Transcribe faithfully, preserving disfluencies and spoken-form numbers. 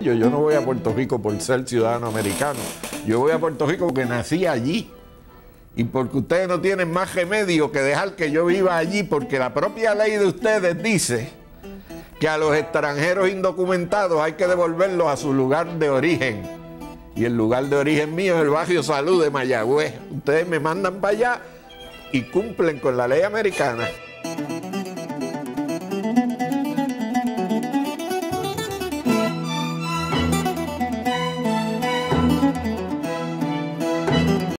Yo, yo no voy a Puerto Rico por ser ciudadano americano. Yo voy a Puerto Rico porque nací allí. Y porque ustedes no tienen más remedio que dejar que yo viva allí, porque la propia ley de ustedes dice que a los extranjeros indocumentados hay que devolverlos a su lugar de origen. Y el lugar de origen mío es el barrio Salud de Mayagüez. Ustedes me mandan para allá y cumplen con la ley americana.